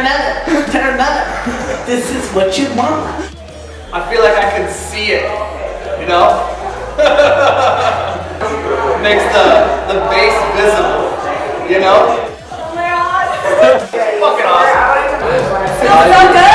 turn another. This is what you want. I feel like I can see it, you know? Makes the base visible, you know? Oh my god. Fucking awesome. It's so good.